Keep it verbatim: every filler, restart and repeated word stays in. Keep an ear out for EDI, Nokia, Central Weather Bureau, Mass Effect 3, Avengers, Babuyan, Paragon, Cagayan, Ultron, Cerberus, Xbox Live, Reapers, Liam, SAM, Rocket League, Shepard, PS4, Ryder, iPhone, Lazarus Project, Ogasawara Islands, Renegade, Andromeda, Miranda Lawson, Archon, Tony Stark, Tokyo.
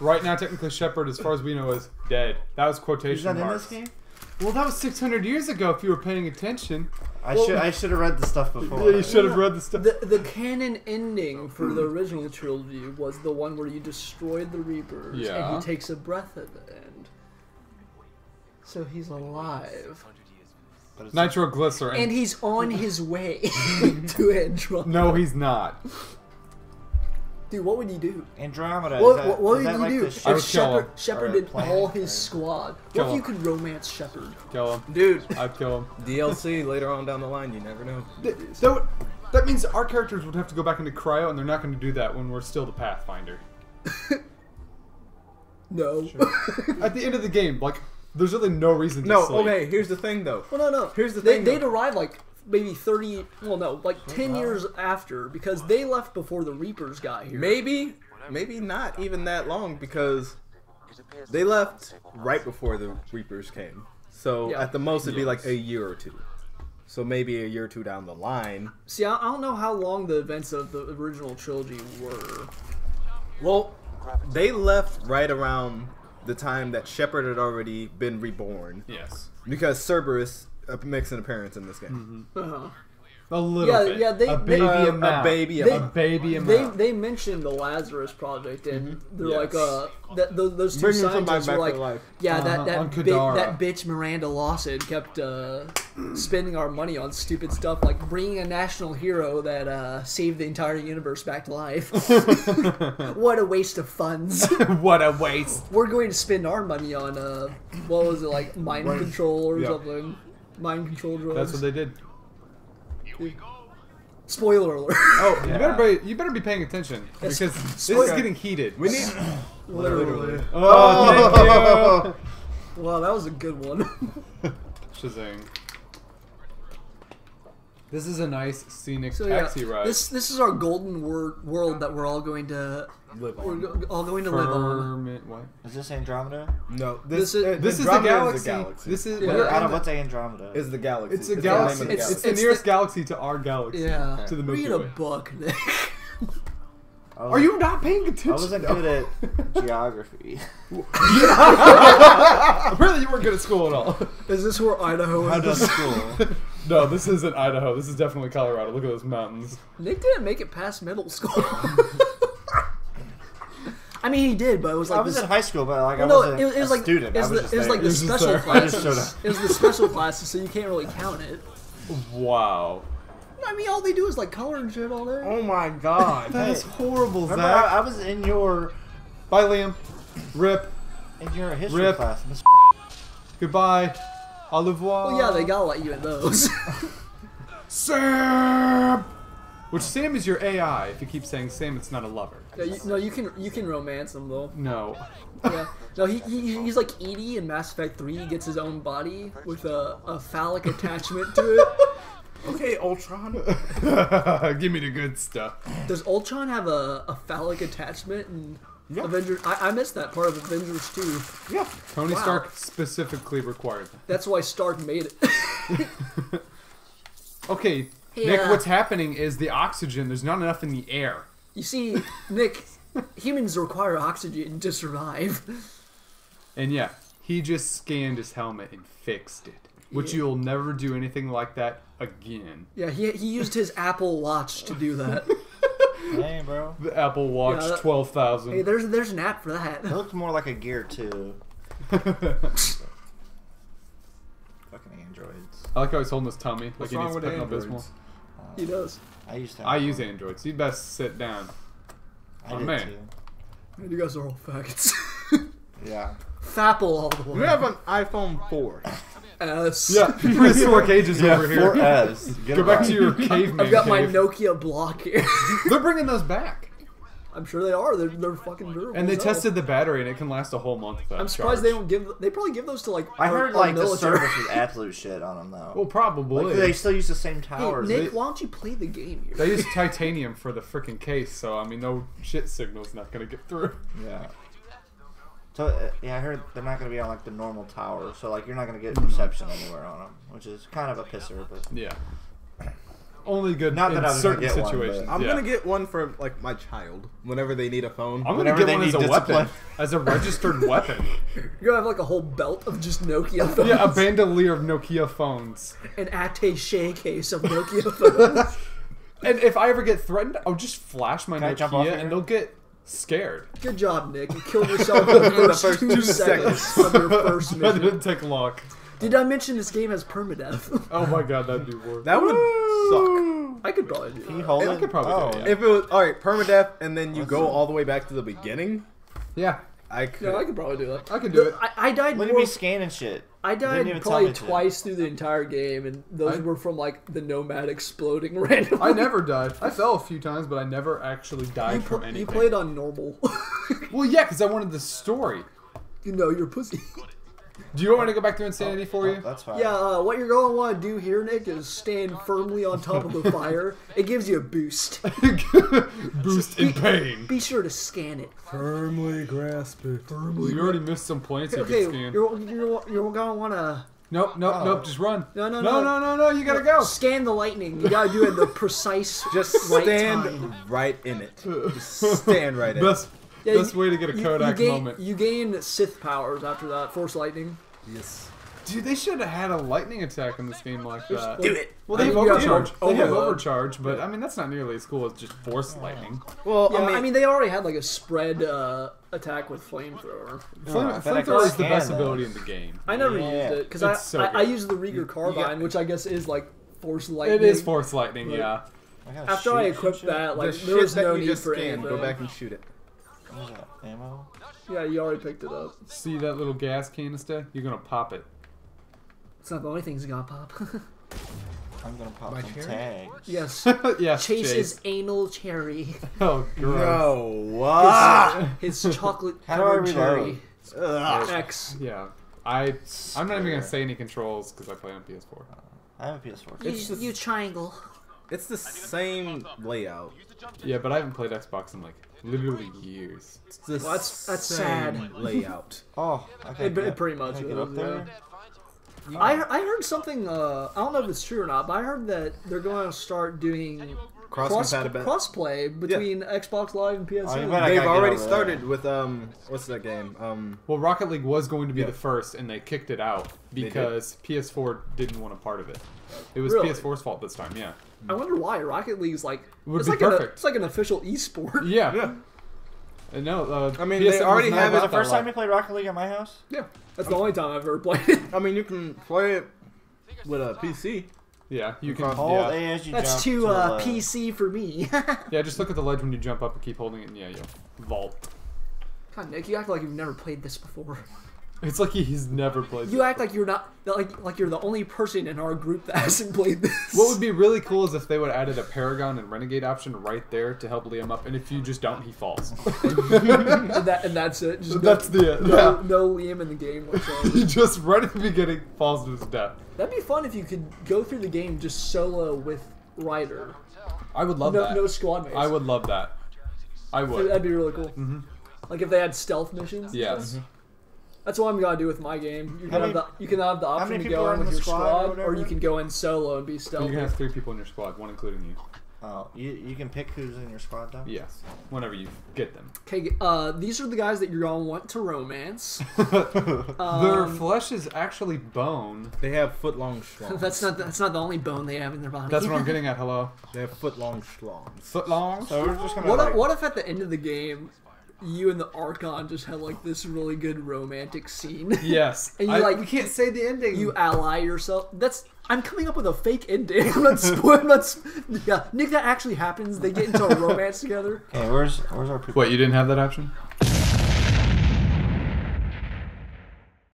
Right now, technically, Shepard, as far as we know, is dead. That was quotation is that marks. In this game? Well, that was six hundred years ago. If you were paying attention, I well, should I should have read the stuff before. Yeah, you should have read the stuff. The, the canon ending for the original trilogy was the one where you destroyed the Reapers, yeah. and he takes a breath at the end, so he's alive. Nitroglycerin, and he's on his way to Andromeda. No, he's not. Dude, what would you do? Andromeda. What, that, what, what would you like do if Shepard, Shepard did all his squad? Kill what if you could romance Shepard? Kill him. Dude. I'd kill him. D L C later on down the line, you never know. That, that, would, that means our characters would have to go back into cryo, and they're not going to do that when we're still the Pathfinder. No. Sure. At the end of the game, like, there's really no reason to No, sleep. Okay, here's the thing, though. Well, no, no. Here's the they, thing, They'd though. arrive, like... Maybe thirty, well no, like ten oh, wow. years after, because they left before the Reapers got here. Maybe, maybe not even that long, because they left right before the Reapers came. So yeah. at the most it'd be like a year or two. So maybe a year or two down the line. See, I don't know how long the events of the original trilogy were. Well, they left right around the time that Shepard had already been reborn. Yes. Because Cerberus... makes an appearance in this game. Mm-hmm. uh-huh. A little yeah, bit. Yeah, they, a baby they, amount. A baby they, amount. A baby amount. They, they mentioned the Lazarus Project, and mm-hmm. they're yes. like, uh, that, those, those two scientists were like, yeah, uh-huh. that that, bi that bitch Miranda Lawson kept uh, spending our money on stupid stuff, like bringing a national hero that uh, saved the entire universe back to life. What a waste of funds. What a waste. We're going to spend our money on, uh, what was it, like mind right. control or yep. something. Mind control drones. That's what they did. Here we go. Spoiler alert. Oh, yeah. you better be you better be paying attention because Spo this is getting heated. We need literally. literally. Oh, thank you. Wow, that was a good one. Shazang. This is a nice scenic so, taxi yeah, ride. This this is our golden wor world that we're all going to live on. We're go all going to Ferment, live on. What? Is this Andromeda? No. This, this is this is the galaxy. Is galaxy. This is yeah. out of what's Andromeda? Is the galaxy? It's a galaxy. It's, it's, it's the nearest the, galaxy to our galaxy. Yeah. Okay. To the Milky Way. Read a book, Nick. Was, Are you not paying attention? I wasn't no. good at geography. Apparently you weren't good at school at all. Is this where Idaho is? I done school. No, this isn't Idaho. This is definitely Colorado. Look at those mountains. Nick didn't make it past middle school. I mean, he did, but it was like I was this... in high school, but like well, I wasn't no, it, it was a like, student. It was, I was the, just it was like the special classes. It was the special classes, so you can't really count it. Wow. I mean, all they do is like color and shit all day. Oh my god, that hey, is horrible. Zach, I, I was in your bye, Liam. Rip. In your history Rip. class. Miss Goodbye. Au revoir. Well, yeah, they gotta let you in those. Sam. Which Sam is your A I? If you keep saying Sam, it's not a lover. Yeah, you, no, you can you can romance him though. No. Yeah. No, he, he he's like E D I in Mass Effect three. He gets his own body with a, a phallic attachment to it. Okay, Ultron. Give me the good stuff. Does Ultron have a, a phallic attachment in yep. Avengers? I, I missed that part of Avengers two. Yeah. Tony wow. Stark specifically required that. That's why Stark made it. Okay, yeah. Nick, what's happening is the oxygen, there's not enough in the air. You see, Nick, humans require oxygen to survive. And yeah, he just scanned his helmet and fixed it. Which yeah. you'll never do anything like that again. Yeah, he he used his Apple Watch to do that. Hey, bro. The Apple Watch yeah, that, twelve thousand. Hey, there's there's an app for that. It looks more like a Gear Two. Fucking androids. I like how he's holding his tummy. What's like wrong he needs with androids? Uh, he does. I used to. I use androids. You best sit down. I oh, did man. too. Man, you guys are all faggots. Yeah. Fapple all the way. You have an iPhone four. S. Yeah, press four cages yeah, over here. S. Go back right. to your caveman. I've got cave. my Nokia block here. They're bringing those back. I'm sure they are. They're they're fucking durable. And they though. tested the battery, and it can last a whole month. I'm surprised charge. they don't give. They probably give those to like. I heard like military. the service is absolute shit on them though. Well, probably like, they still use the same towers. Hey, Nick, they, why don't you play the game here? They use titanium for the freaking case, so I mean, no shit signal's not gonna get through. Yeah. So uh, yeah, I heard they're not going to be on like the normal tower, so like you're not going to get reception anywhere on them, which is kind of a pisser. But yeah, only good not in that certain situations. One, I'm yeah. going to get one for like my child whenever they need a phone. I'm going to get one as a weapon, as a registered weapon. You're going to have like a whole belt of just Nokia phones. Yeah, a bandolier of Nokia phones. An attaché case of Nokia phones. And if I ever get threatened, I'll just flash my Can Nokia, and they'll get. Scared. Good job, Nick. You killed yourself in the first, first two, two seconds, seconds of your first mission. That didn't take long. Did I mention this game has permadeath? Oh my god, that'd be worse. That would Woo! Suck. I could probably do Can you hold it? I could probably oh. do it, yeah. If it was, alright, permadeath, and then you What's go it? all the way back to the beginning? Yeah. I could. Yeah, I could probably do that. I could do it. I, I died Let more... me scan and shit. I died probably twice through the entire game, and those I, were from, like, the Nomad exploding randomly. I never died. I fell a few times, but I never actually died you from anything. You played on normal. Well, yeah, because I wanted the story. You know, you're pussy. Do you want me to go back to Insanity oh, for you? Oh, that's fine. Yeah, uh, what you're going to want to do here, Nick, is stand firmly on top of the fire. It gives you a boost. Boost in pain. Be sure to scan it. Firmly grasp it. Firmly you already missed some points okay, if you scan. You're, you're, you're going to want to... Nope, nope, oh. nope, just run. No, no, no. No, no, no, no, you got to go. Scan the lightning. You got to do it the precise Just right stand time. right in it. Just stand right in Best. it. Yeah, Best you, way to get a Kodak you gain, moment. You gain Sith powers after that. Force lightning. Yes. Dude, they should have had a lightning attack in this game like that. Do it. Well, they I have mean, overcharge. Over, they have uh, overcharge, but yeah. I mean that's not nearly as cool as just force lightning. Well, yeah, I, mean, I mean they already had like a spread uh, attack with flamethrower. Flame, yeah, flamethrower is the best that. ability in the game. I never yeah. used it because I, so I, I used the Rieger carbine, yeah. which I guess is like force lightning. It is force lightning, like, yeah. After I equipped shoot. that, like the there was no need for ammo. Go back and shoot it. What is that, ammo? Yeah, you already picked it up. See that little gas canister? You're gonna pop it. It's not the only thing that's gonna pop. I'm gonna pop My some cherry? tags. Yes. yes Chase's Chase. anal cherry. Oh, gross. No, what? His, his chocolate covered cherry. Ugh. X. Yeah. I, I'm not even gonna say any controls because I play on P S four. I have a P S four. You, it's just, you triangle. It's the same layout. Yeah, but I haven't played Xbox in like literally years. It's the well, that's, that's same sad. layout. Oh, okay. It, it pretty much. It up yeah. there? Yeah. I I heard something. Uh, I don't know if it's true or not, but I heard that they're going to start doing cross crossplay between yeah. Xbox Live and P S four. Oh, They've already started that. with um, what's that game? Um, well, Rocket League was going to be yeah. the first, and they kicked it out because did. P S four didn't want a part of it. It was really? P S four's fault this time. Yeah. I wonder why. Rocket League's like Would it's like perfect. An, it's like an official esport. Yeah. yeah. And no, uh, I mean P S N they already have it. The first time you played Rocket League at my house. Yeah, that's okay. the only time I've ever played it. I mean, you can play it with a P C. Yeah, you, you can hold yeah. A as you That's jump too to uh, P C for me. Yeah, just look at the ledge when you jump up and keep holding it, and yeah, you'll vault. God, Nick, you act like you've never played this before. It's like he's never played. You act before. like you're not like like you're the only person in our group that hasn't played this. What would be really cool is if they would have added a Paragon and Renegade option right there to help Liam up, and if you just don't, he falls. and, that, and that's it. Just that's no, the end. No, yeah. no Liam in the game whatsoever. He just right at the beginning falls to his death. That'd be fun if you could go through the game just solo with Ryder. I would love no, that. No squad mates. I would love that. I would. That'd be really cool. Mm-hmm. Like if they had stealth missions. Yes. That's what I'm gonna do with my game. You can, many, have, the, you can have the option to go in with your squad, squad or, or you can go in solo and be stealthy. You can have three people in your squad, one including you. Oh, you, you can pick who's in your squad, though? Yes, whenever you get them. Okay, uh, these are the guys that you're gonna want to romance. um, their flesh is actually bone. They have foot-long schlongs. That's not, that's not the only bone they have in their body. That's what I'm getting at, hello. They have foot-long schlongs. Foot-long so we're just gonna what, like, what if at the end of the game, you and the Archon just have like this really good romantic scene. Yes, and you like you can't say the ending. You ally yourself. That's I'm coming up with a fake ending. Let's let's yeah, Nick. That actually happens. They get into a romance together. Okay, where's where's our? What, you didn't have that option?